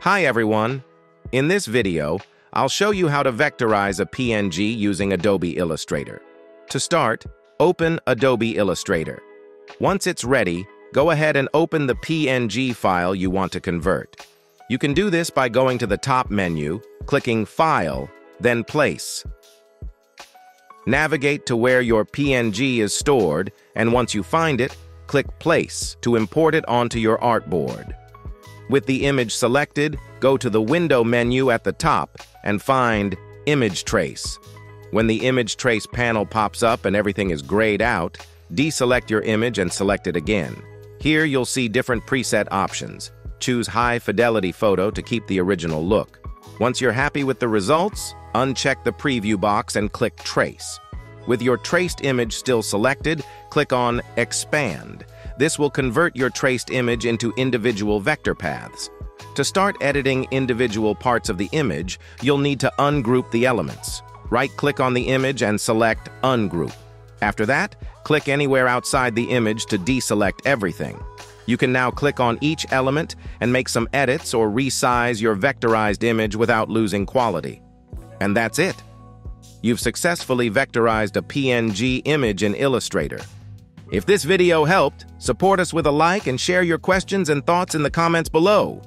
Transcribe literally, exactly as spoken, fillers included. Hi everyone! In this video, I'll show you how to vectorize a P N G using Adobe Illustrator. To start, open Adobe Illustrator. Once it's ready, go ahead and open the P N G file you want to convert. You can do this by going to the top menu, clicking File, then Place. Navigate to where your P N G is stored, and once you find it, click Place to import it onto your artboard. With the image selected, go to the Window menu at the top and find Image Trace. When the Image Trace panel pops up and everything is grayed out, deselect your image and select it again. Here you'll see different preset options. Choose High Fidelity Photo to keep the original look. Once you're happy with the results, uncheck the preview box and click Trace. With your traced image still selected, click on Expand. This will convert your traced image into individual vector paths. To start editing individual parts of the image, you'll need to ungroup the elements. Right-click on the image and select Ungroup. After that, click anywhere outside the image to deselect everything. You can now click on each element and make some edits or resize your vectorized image without losing quality. And that's it. You've successfully vectorized a P N G image in Illustrator. If this video helped, support us with a like and share your questions and thoughts in the comments below.